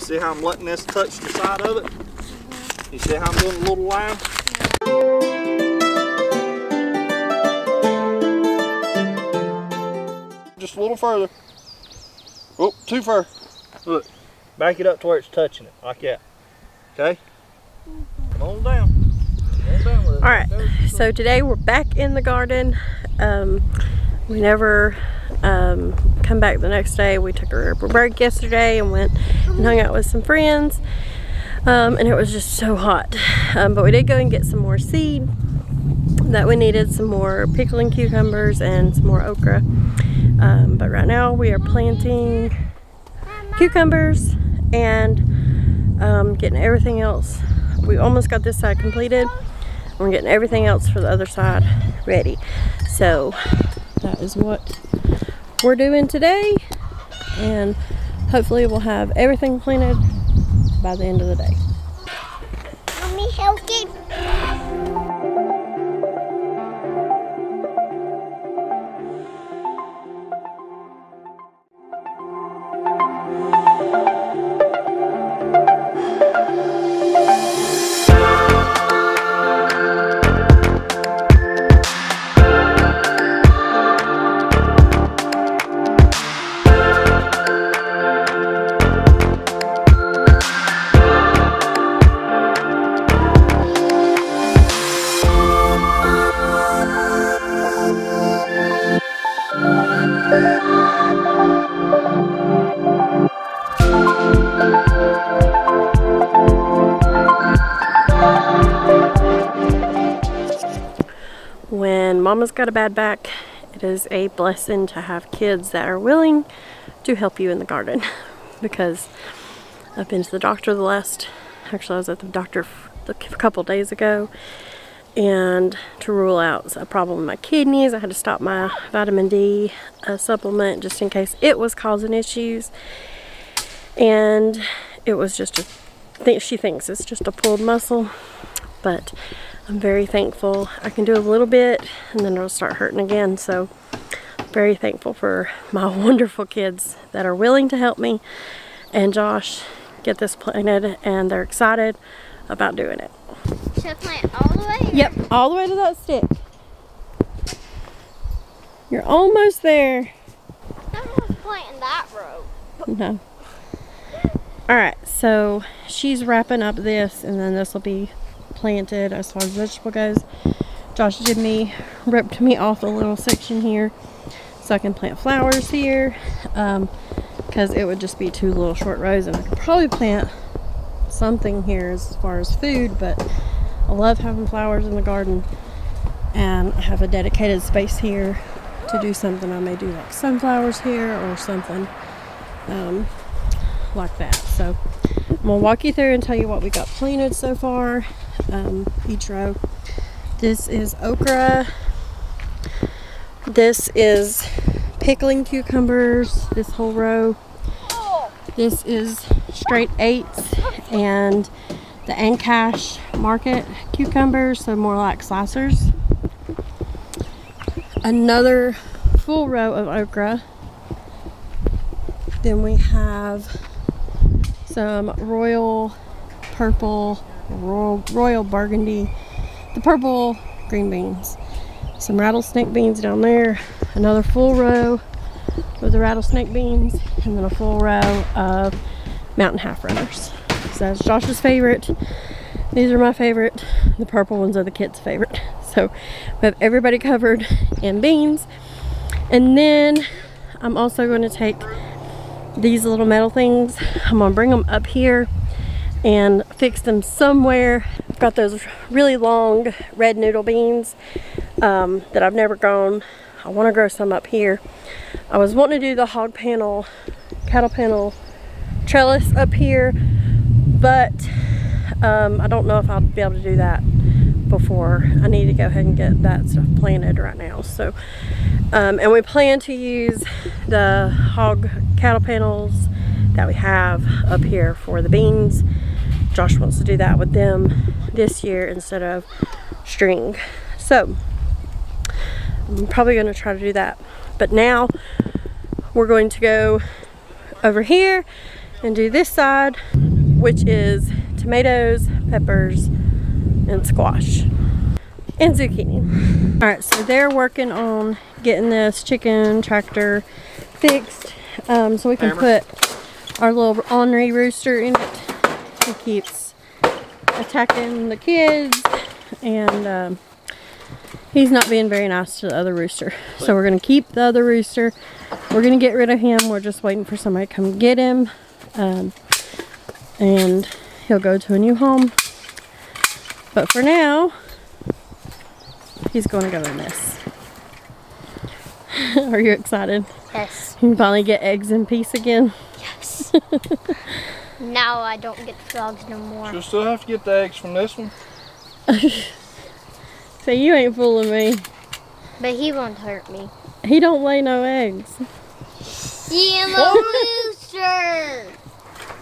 You see how I'm letting this touch the side of it? You see how I'm doing a little line? Just a little further. Oh, too far. Look, back it up to where it's touching it, like that. Okay? Come on down. Alright, so today we're back in the garden. We never come back the next day. We took a break yesterday and went and hung out with some friends. And it was just so hot. But we did go and get some more seed that we needed, some more pickling cucumbers and some more okra. But right now we are planting cucumbers and getting everything else. We almost got this side completed. We're getting everything else for the other side ready. So that is what we're doing today. And hopefully we'll have everything planted by the end of the day. Mommy, help me. When mama's got a bad back, it is a blessing to have kids that are willing to help you in the garden. Because I've been to the doctor actually I was at the doctor a couple days ago, and to rule out a problem with my kidneys, I had to stop my vitamin D supplement just in case it was causing issues. And it was just she thinks it's just a pulled muscle, but I'm very thankful. I can do a little bit and then it'll start hurting again. So very thankful for my wonderful kids that are willing to help me and Josh get this planted, and they're excited about doing it. Should I plant all the way? Or? Yep, all the way to that stick. You're almost there. I'm not planting that rope. No. Alright, so she's wrapping up this, and then this will be planted as far as vegetable goes. Josh ripped me off a little section here so I can plant flowers here, because it would just be two little short rows, and I could probably plant something here as far as food, but I love having flowers in the garden, and I have a dedicated space here to do something. I may do like sunflowers here or something like that. So I'm gonna walk you through and tell you what we got planted so far, each row. This is okra, this is pickling cucumbers, this whole row. This is straight 8s and the Ancash Market cucumbers, so more like slicers. Another full row of okra. Then we have some royal purple, royal burgundy, the purple green beans. Some rattlesnake beans down there. Another full row with the rattlesnake beans, and then a full row of mountain half runners. So that's Josh's favorite. These are my favorite. The purple ones are the kids' favorite. So we have everybody covered in beans. And then I'm also going to take these little metal things. I'm going to bring them up here and fix them somewhere. I've got those really long red noodle beans that I've never grown. I want to grow some up here. I was wanting to do the hog panel, cattle panel trellis up here, but I don't know if I'll be able to do that before. I need to go ahead and get that stuff planted right now. So, and we plan to use the cattle panels that we have up here for the beans. Josh wants to do that with them this year instead of string. So I'm probably going to try to do that, but now we're going to go over here and do this side, which is tomatoes, peppers, and squash, and zucchini. All right, so they're working on getting this chicken tractor fixed, so we can put our little ornery rooster in it. He keeps attacking the kids, and he's not being very nice to the other rooster. So we're gonna keep the other rooster. We're gonna get rid of him. We're just waiting for somebody to come get him, and he'll go to a new home. But for now, he's gonna go in this. Are you excited? Yes. You can finally get eggs in peace again? Yes. Now I don't get frogs no more. You'll still have to get the eggs from this one. So you ain't fooling me. But he won't hurt me. He don't lay no eggs. Yellow rooster!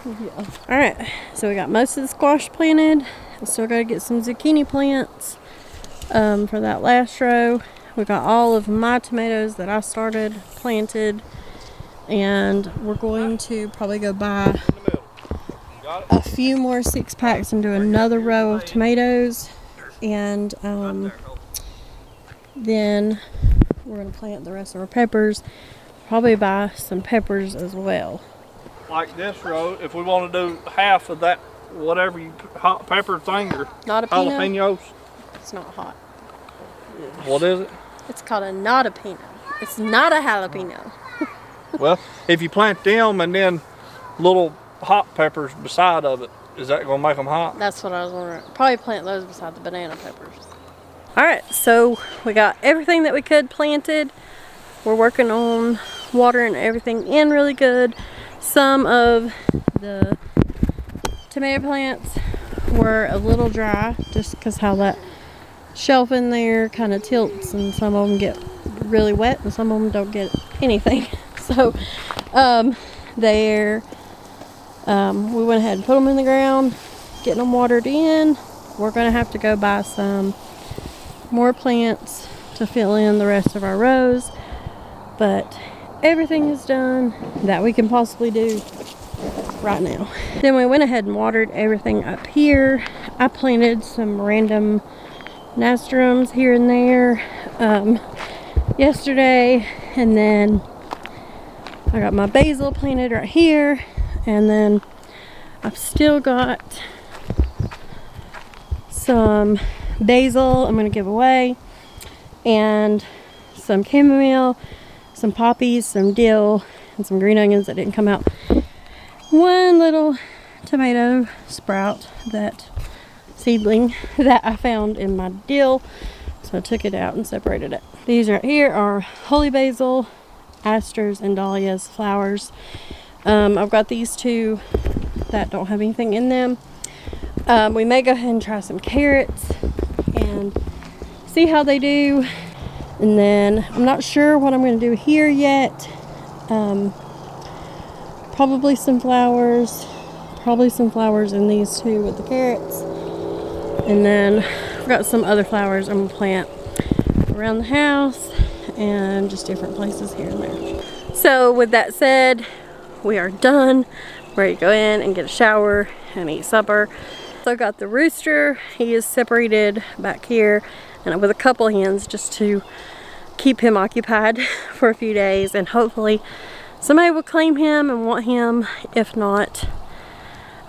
Yeah. Alright, so we got most of the squash planted. I still gotta get some zucchini plants for that last row. We got all of my tomatoes that I started planted, and we're going to probably go buy a few more 6-packs and do another row of tomatoes, and then we're going to plant the rest of our peppers. Probably buy some peppers as well. Like this row, if we want to do half of that, whatever you hot pepper thing or jalapenos. It's not hot. What is it? It's called a jalapeno. It's not a jalapeno. Well, if you plant them and then little hot peppers beside of it, is that going to make them hot? That's what I was wondering. Probably plant those beside the banana peppers. Alright, so we got everything that we could planted. We're working on watering everything in really good. Some of the tomato plants were a little dry just because how that shelf in there kind of tilts, and some of them get really wet and some of them don't get anything. So we went ahead and put them in the ground, getting them watered in. We're going to have to go buy some more plants to fill in the rest of our rows, but everything is done that we can possibly do right now. Then we went ahead and watered everything up here. I planted some random nasturtiums here and there yesterday, and then I got my basil planted right here, and then I've still got some basil I'm going to give away, and some chamomile, some poppies, some dill, and some green onions that didn't come out. One little tomato sprout, that seedling that I found in my dill, so I took it out and separated it. These right here are holy basil, asters, and dahlias flowers. I've got these two that don't have anything in them. We may go ahead and try some carrots and see how they do, and then I'm not sure what I'm going to do here yet. Probably some flowers, in these two with the carrots, and then I've got some other flowers I'm going to plant around the house and just different places here and there. So with that said, we are done. We're ready to go in and get a shower and eat supper. So I got the rooster. He is separated back here and with a couple hens just to keep him occupied for a few days, and hopefully somebody will claim him and want him. If not,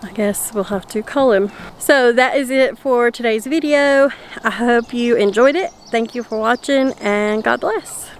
I guess we'll have to cull him. So that is it for today's video. I hope you enjoyed it. Thank you for watching, and God bless.